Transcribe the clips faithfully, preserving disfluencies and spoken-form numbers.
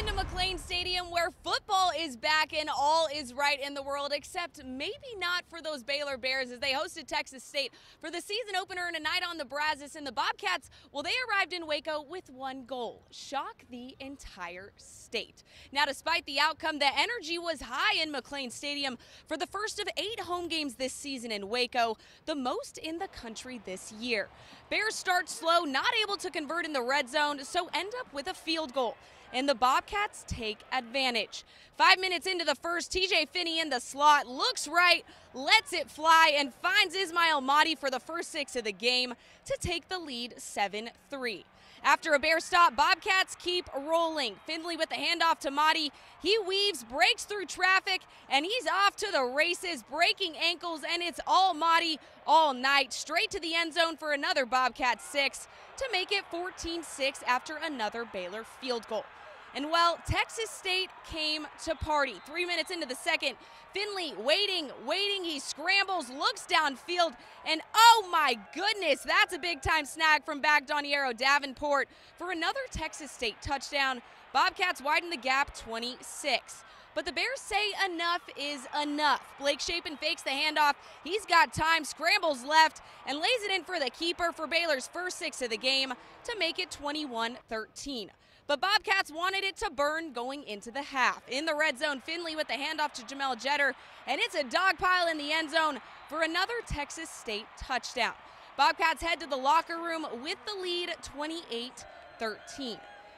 into McLane Stadium, where football is back and all is right in the world, except maybe not for those Baylor Bears, as they hosted Texas State for the season opener and a night on the Brazos. And the Bobcats, well, they arrived in Waco with one goal: shock the entire state. Now, despite the outcome, the energy was high in McLane Stadium for the first of eight home games this season in Waco, the most in the country this year. Bears start slow, not able to convert in the red zone, so end up with a field goal, and the Bobcats take advantage. Five minutes into the first, T J Finney in the slot looks right, lets it fly, and finds Ismail Madi for the first six of the game to take the lead seven three. After a Bear stop, Bobcats keep rolling. Findley with the handoff to Madi. He weaves, breaks through traffic, and he's off to the races, breaking ankles, and it's all Madi all night, straight to the end zone for another Bobcat six to make it fourteen six after another Baylor field goal. And, well, Texas State came to party. Three minutes into the second, Findley waiting, waiting. He scrambles, looks downfield, and oh my goodness, that's a big-time snag from back Doniero Davenport for another Texas State touchdown. Bobcats widen the gap twenty-six. But the Bears say enough is enough. Blake Shapen fakes the handoff. He's got time, scrambles left, and lays it in for the keeper for Baylor's first six of the game to make it twenty-one thirteen. But Bobcats wanted it to burn going into the half. In the red zone, Findley with the handoff to Jamel Jetter, and it's a dog pile in the end zone for another Texas State touchdown. Bobcats head to the locker room with the lead twenty-eight thirteen.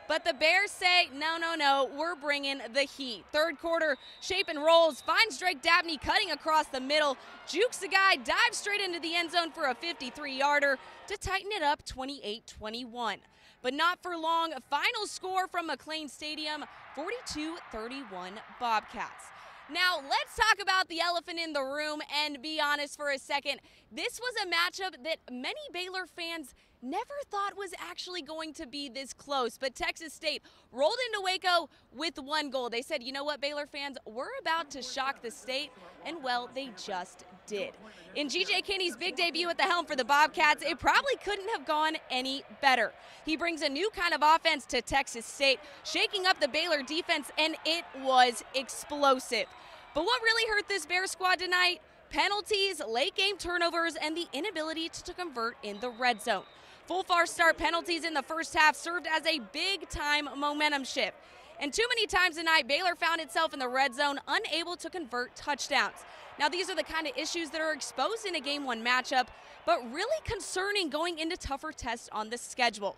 But the Bears say, no, no, no, we're bringing the heat. Third quarter, Shapen rolls, finds Drake Dabney cutting across the middle, jukes the guy, dives straight into the end zone for a fifty-three yarder to tighten it up twenty-eight twenty-one. But not for long. Final score from McLane Stadium, forty-two thirty-one Bobcats. Now, let's talk about the elephant in the room and be honest for a second. This was a matchup that many Baylor fans never thought was actually going to be this close, but Texas State rolled into Waco with one goal. They said, you know what, Baylor fans, we're about to shock the state, and, well, they just did. In G J Kinney's big debut at the helm for the Bobcats, it probably couldn't have gone any better. He brings a new kind of offense to Texas State, shaking up the Baylor defense, and it was explosive. But what really hurt this Bear squad tonight? Penalties, late-game turnovers, and the inability to convert in the red zone. Full false start penalties in the first half served as a big-time momentum shift. And too many times tonight, Baylor found itself in the red zone, unable to convert touchdowns. Now, these are the kind of issues that are exposed in a game one matchup, but really concerning going into tougher tests on the schedule.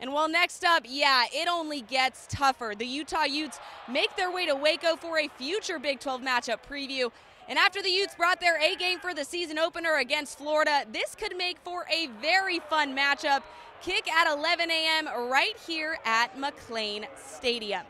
And, well, next up, yeah, it only gets tougher. The Utah Utes make their way to Waco for a future Big twelve matchup preview. And after the Utes brought their A game for the season opener against Florida, this could make for a very fun matchup. Kick at eleven a m right here at McLane Stadium.